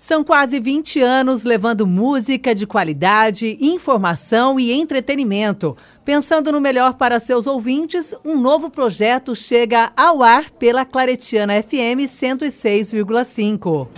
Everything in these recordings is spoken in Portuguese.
São quase 20 anos levando música de qualidade, informação e entretenimento. Pensando no melhor para seus ouvintes, um novo projeto chega ao ar pela Claretiana FM 106,5.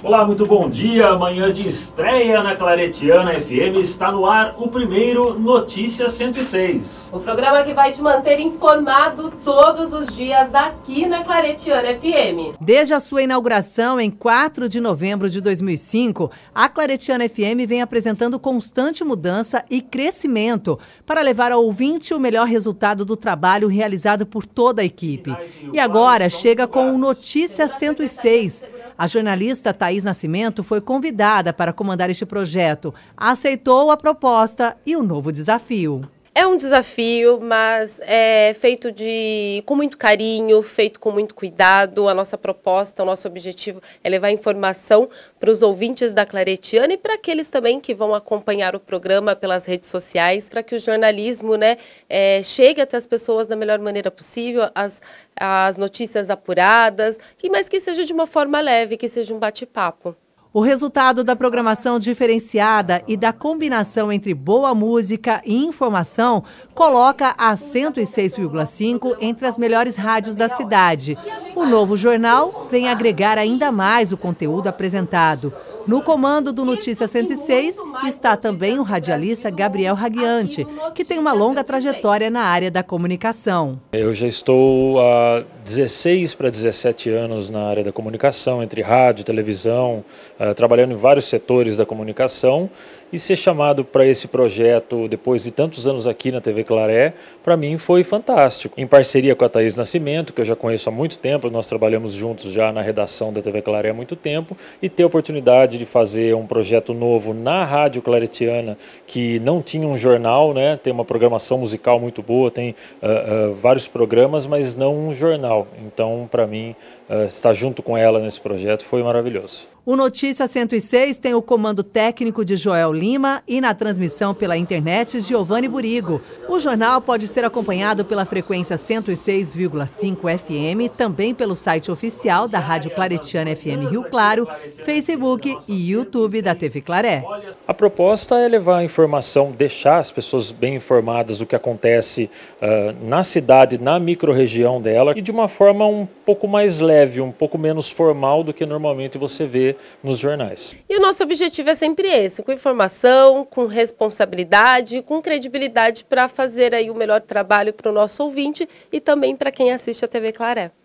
Olá, muito bom dia. Manhã de estreia na Claretiana FM está no ar o primeiro Notícias 106. O programa que vai te manter informado todos os dias aqui na Claretiana FM. Desde a sua inauguração em 4 de novembro de 2005, a Claretiana FM vem apresentando constante mudança e crescimento para levar ao ouvinte o melhor resultado do trabalho realizado por toda a equipe. E agora chega com o Notícias 106. A jornalista Thaís Nascimento foi convidada para comandar este projeto, aceitou a proposta e o novo desafio. É um desafio, mas é feito com muito carinho, feito com muito cuidado. A nossa proposta, o nosso objetivo é levar informação para os ouvintes da Claretiana e para aqueles também que vão acompanhar o programa pelas redes sociais, para que o jornalismo chegue até as pessoas da melhor maneira possível, as notícias apuradas, mas que seja de uma forma leve, que seja um bate-papo. O resultado da programação diferenciada e da combinação entre boa música e informação coloca a 106,5 entre as melhores rádios da cidade. O novo jornal vem agregar ainda mais o conteúdo apresentado. No comando do Notícias 106 está também o radialista Gabriel Ragghiante, que tem uma longa trajetória na área da comunicação. Eu já estou há 16 para 17 anos na área da comunicação, entre rádio, televisão, trabalhando em vários setores da comunicação, e ser chamado para esse projeto depois de tantos anos aqui na TV Claret, para mim foi fantástico. Em parceria com a Thaís Nascimento, que eu já conheço há muito tempo, nós trabalhamos juntos já na redação da TV Claret há muito tempo, e ter a oportunidade de fazer um projeto novo na Rádio Claretiana, que não tinha um jornal, tem uma programação musical muito boa, tem vários programas, mas não um jornal. Então, para mim, estar junto com ela nesse projeto foi maravilhoso. O Notícias 106 tem o comando técnico de Joel Lima e na transmissão pela internet Giovanni Burigo. O jornal pode ser acompanhado pela frequência 106,5 FM, também pelo site oficial da Rádio Claretiana FM Rio Claro, Facebook e YouTube da TV Claret. A proposta é levar a informação, deixar as pessoas bem informadas do que acontece na cidade, na micro-região dela, e de uma forma um pouco mais leve, um pouco menos formal do que normalmente você vê nos jornais. E o nosso objetivo é sempre esse, com informação, com responsabilidade, com credibilidade, para fazer aí o melhor trabalho para o nosso ouvinte e também para quem assiste a TV Claret.